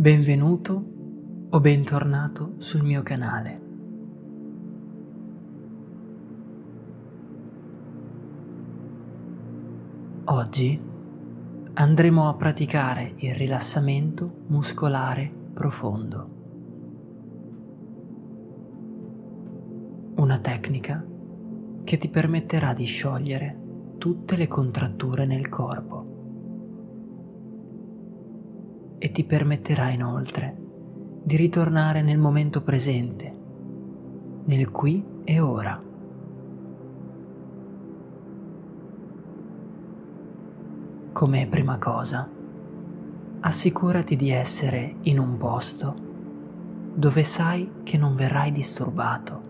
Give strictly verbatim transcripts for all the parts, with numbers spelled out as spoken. Benvenuto o bentornato sul mio canale. Oggi andremo a praticare il rilassamento muscolare profondo, una tecnica che ti permetterà di sciogliere tutte le contratture nel corpo e ti permetterà inoltre di ritornare nel momento presente, nel qui e ora. Come prima cosa, assicurati di essere in un posto dove sai che non verrai disturbato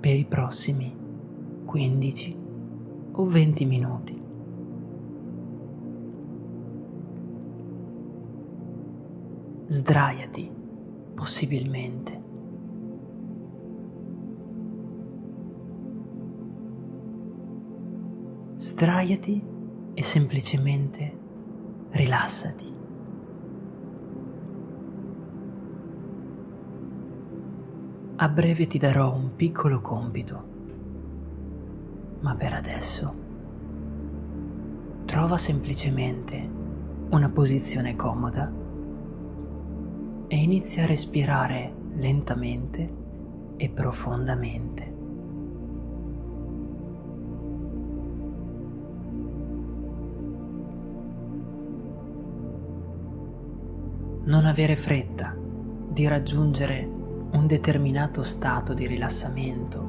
per i prossimi quindici o venti minuti. Sdraiati, possibilmente. Sdraiati e semplicemente rilassati. A breve ti darò un piccolo compito, ma per adesso trova semplicemente una posizione comoda e inizia a respirare lentamente e profondamente. Non avere fretta di raggiungere un determinato stato di rilassamento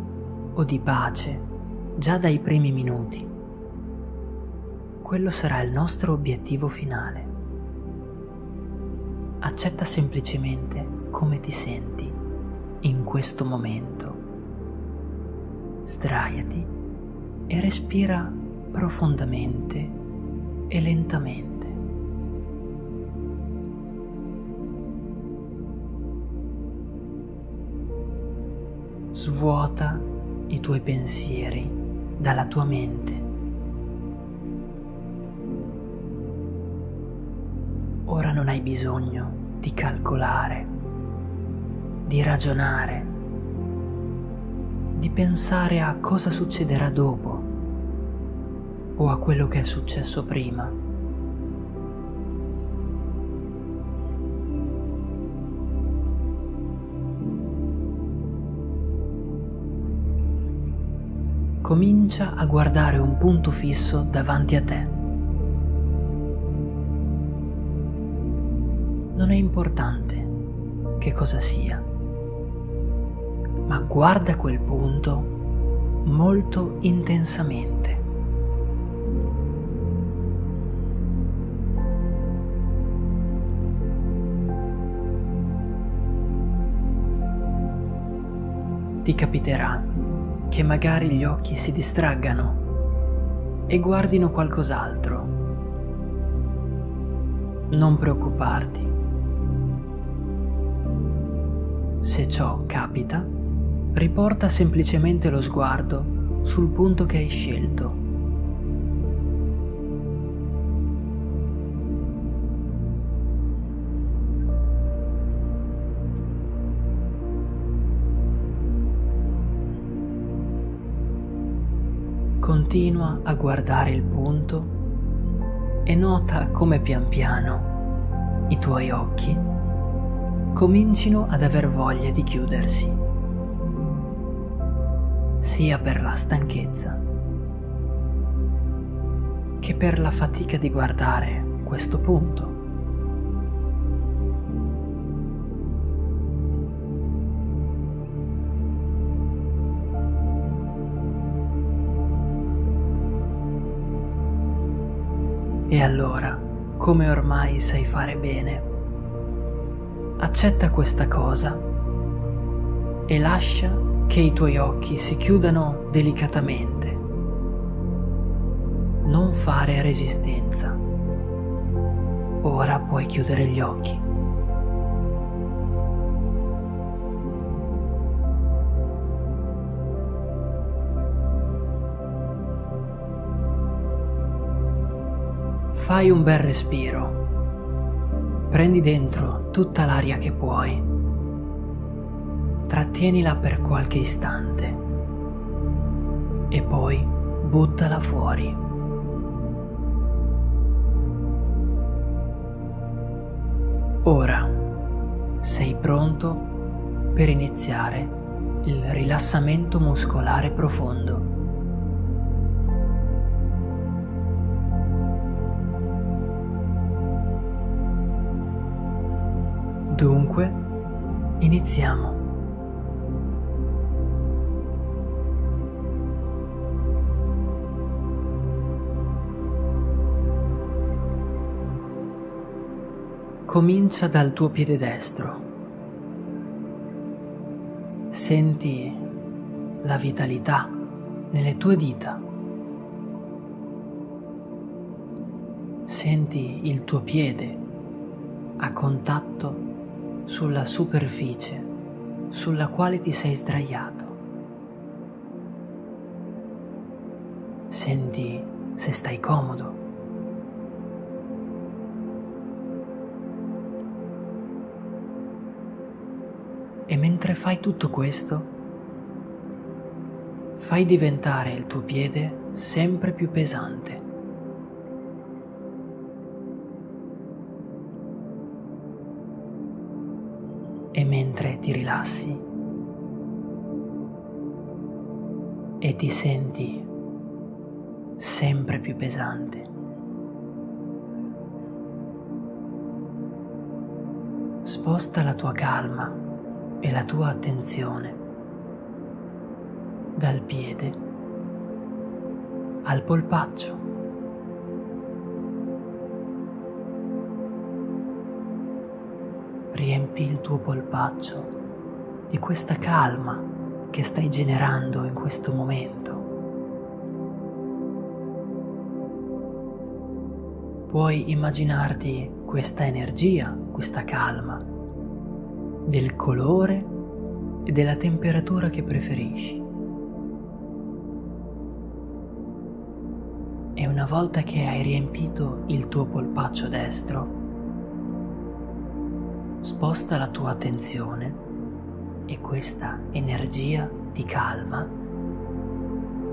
o di pace già dai primi minuti. Quello sarà il nostro obiettivo finale. Accetta semplicemente come ti senti in questo momento. Sdraiati e respira profondamente e lentamente. Svuota i tuoi pensieri dalla tua mente. Ora non hai bisogno di calcolare, di ragionare, di pensare a cosa succederà dopo o a quello che è successo prima. Comincia a guardare un punto fisso davanti a te. Non è importante che cosa sia, ma guarda quel punto molto intensamente. Ti capiterà che magari gli occhi si distraggano e guardino qualcos'altro. Non preoccuparti. Se ciò capita, riporta semplicemente lo sguardo sul punto che hai scelto. Continua a guardare il punto e nota come pian piano i tuoi occhi comincino ad aver voglia di chiudersi, sia per la stanchezza che per la fatica di guardare questo punto. E allora, come ormai sai fare bene, accetta questa cosa e lascia che i tuoi occhi si chiudano delicatamente. Non fare resistenza. Ora puoi chiudere gli occhi. Fai un bel respiro Prendi dentro tutta l'aria che puoi. Trattienila per qualche istante e poi buttala fuori. Ora sei pronto per iniziare il rilassamento muscolare profondo. Dunque, iniziamo. Comincia dal tuo piede destro. Senti la vitalità nelle tue dita. Senti il tuo piede a contatto sulla superficie sulla quale ti sei sdraiato. Senti se stai comodo. E mentre fai tutto questo, fai diventare il tuo piede sempre più pesante. E mentre ti rilassi e ti senti sempre più pesante, sposta la tua calma e la tua attenzione dal piede al polpaccio. Riempi il tuo polpaccio di questa calma che stai generando in questo momento. Puoi immaginarti questa energia, questa calma, del colore e della temperatura che preferisci. E una volta che hai riempito il tuo polpaccio destro, sposta la tua attenzione e questa energia di calma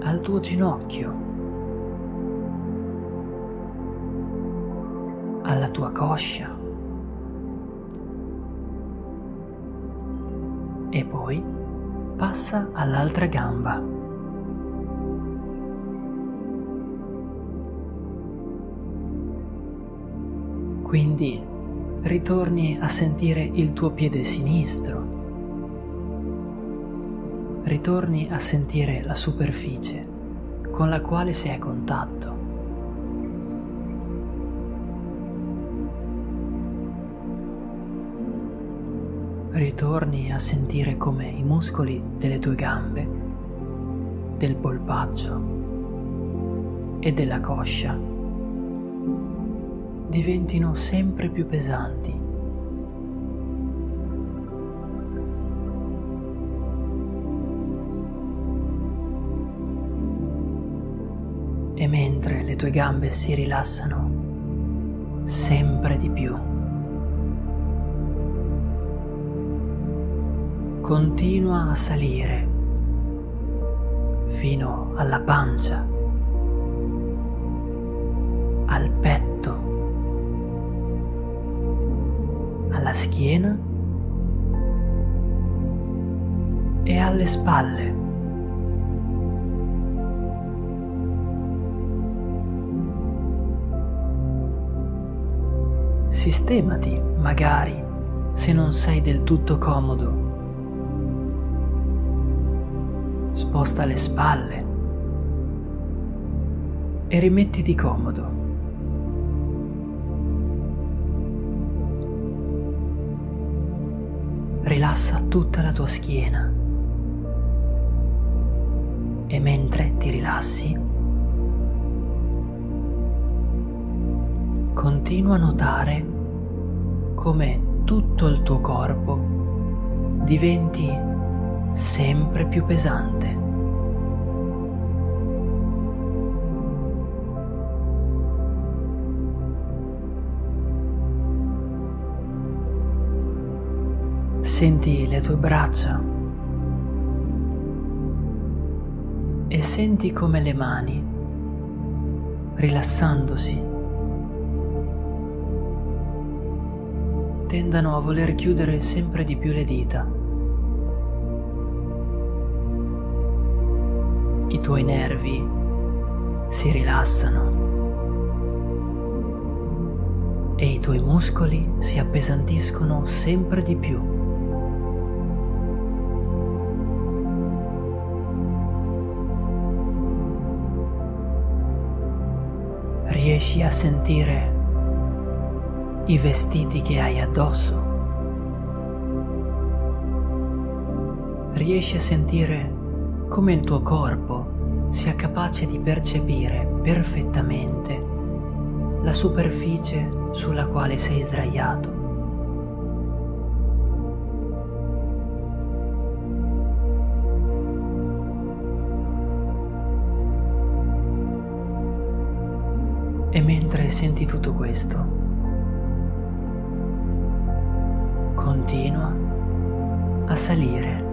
al tuo ginocchio, alla tua coscia e poi passa all'altra gamba. Quindi ritorni a sentire il tuo piede sinistro. Ritorni a sentire la superficie con la quale sei a contatto. Ritorni a sentire come i muscoli delle tue gambe, del polpaccio e della coscia diventino sempre più pesanti. E mentre le tue gambe si rilassano sempre di più, continua a salire fino alla pancia, al petto, alla schiena e alle spalle. Sistemati, magari, se non sei del tutto comodo. Sposta le spalle e rimettiti comodo. Rilassa tutta la tua schiena e mentre ti rilassi continua a notare come tutto il tuo corpo diventi sempre più pesante. Senti le tue braccia e senti come le mani, rilassandosi, tendano a voler chiudere sempre di più le dita. I tuoi nervi si rilassano e i tuoi muscoli si appesantiscono sempre di più. Riesci a sentire i vestiti che hai addosso. Riesci a sentire come il tuo corpo sia capace di percepire perfettamente la superficie sulla quale sei sdraiato. E mentre senti tutto questo, continua a salire.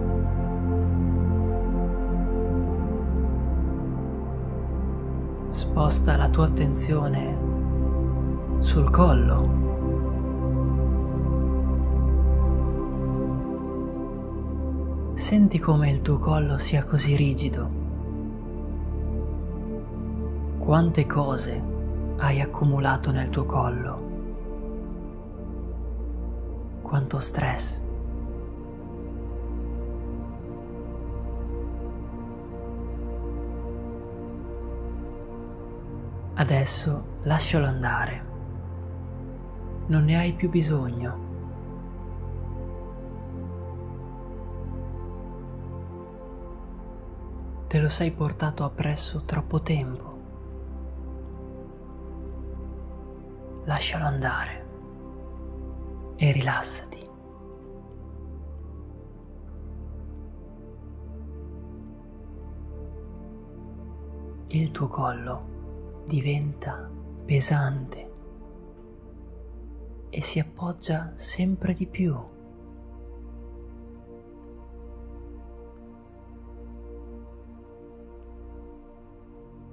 Sposta la tua attenzione sul collo. Senti come il tuo collo sia così rigido. Quante cose hai accumulato nel tuo collo? Quanto stress. Adesso lascialo andare, non ne hai più bisogno. Te lo sei portato appresso troppo tempo. Lascialo andare e rilassati. Il tuo collo diventa pesante e si appoggia sempre di più.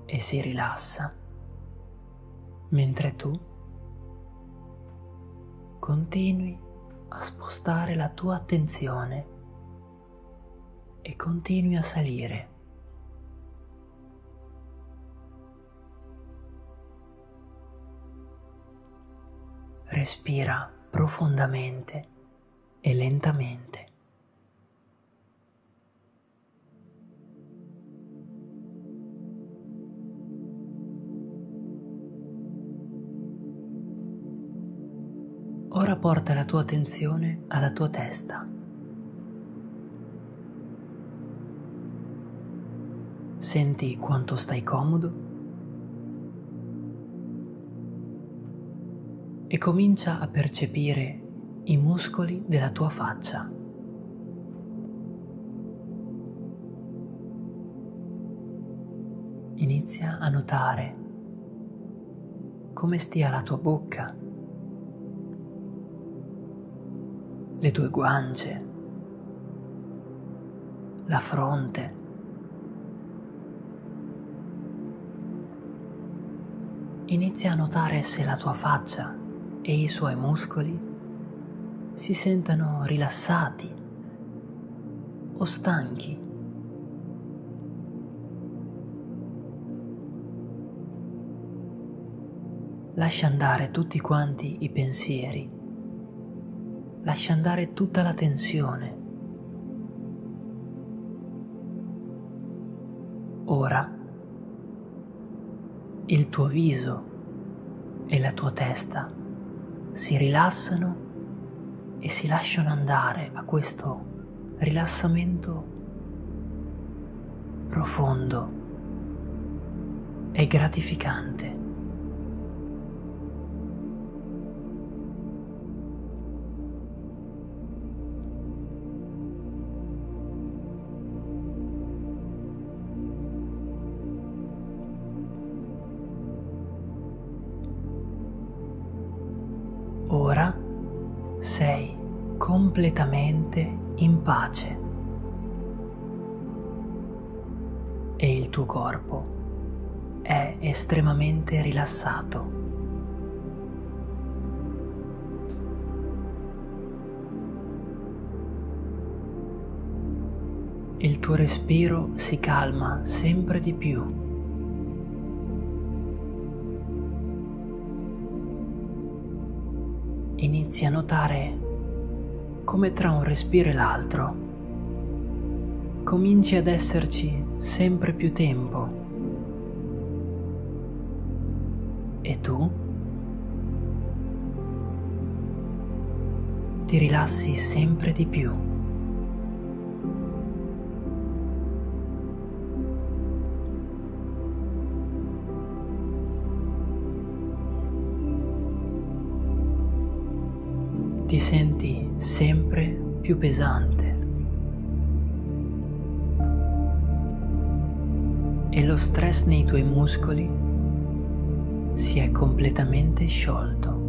E si rilassa mentre tu continui a spostare la tua attenzione e continui a salire. Respira profondamente e lentamente. Ora porta la tua attenzione alla tua testa. Senti quanto stai comodo. E comincia a percepire i muscoli della tua faccia. Inizia a notare come stia la tua bocca, le tue guance, la fronte. Inizia a notare se la tua faccia e i suoi muscoli si sentano rilassati o stanchi. Lascia andare tutti quanti i pensieri, lascia andare tutta la tensione. Ora il tuo viso e la tua testa si rilassano e si lasciano andare a questo rilassamento profondo e gratificante. completamente in pace e il tuo corpo è estremamente rilassato. Il tuo respiro si calma sempre di più. Inizi a notare come tra un respiro e l'altro cominci ad esserci sempre più tempo e tu ti rilassi sempre di più. Ti senti sempre più pesante e lo stress nei tuoi muscoli si è completamente sciolto.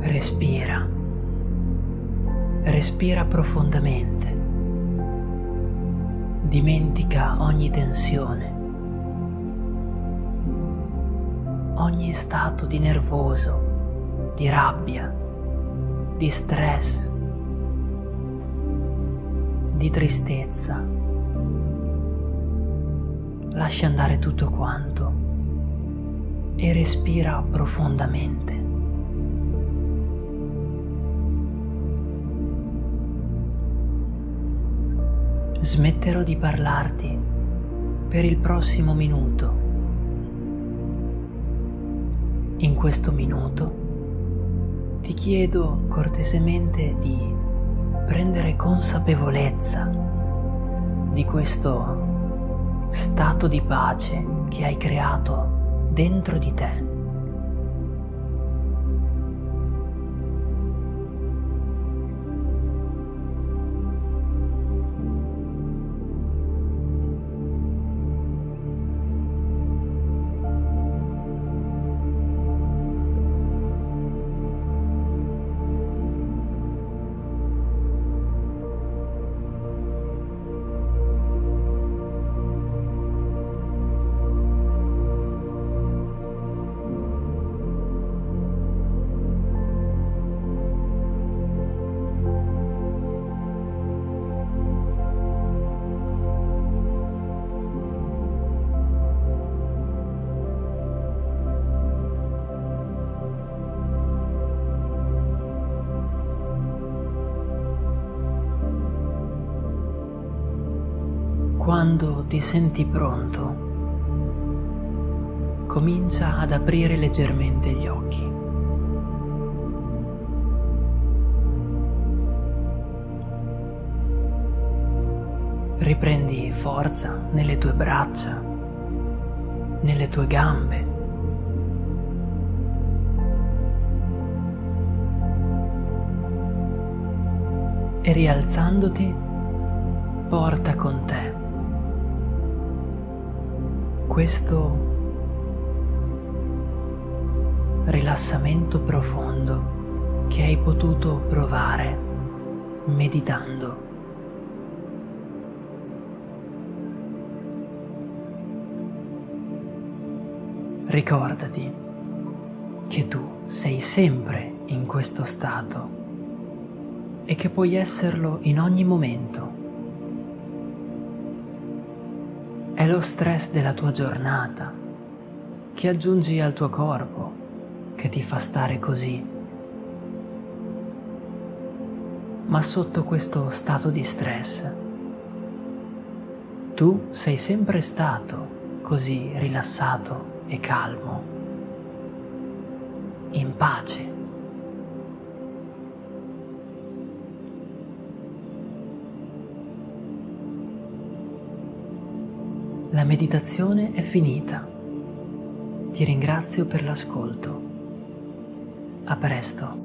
Respira, respira profondamente. Dimentica ogni tensione, ogni stato di nervoso, di rabbia, di stress, di tristezza. Lascia andare tutto quanto e respira profondamente. Smetterò di parlarti per il prossimo minuto. In questo minuto ti chiedo cortesemente di prendere consapevolezza di questo stato di pace che hai creato dentro di te. Quando ti senti pronto, comincia ad aprire leggermente gli occhi. Riprendi forza nelle tue braccia, nelle tue gambe. E rialzandoti, porta con te questo rilassamento profondo che hai potuto provare meditando. Ricordati che tu sei sempre in questo stato e che puoi esserlo in ogni momento. È lo stress della tua giornata che aggiungi al tuo corpo che ti fa stare così. Ma sotto questo stato di stress, tu sei sempre stato così rilassato e calmo, in pace. La meditazione è finita. Ti ringrazio per l'ascolto. A presto.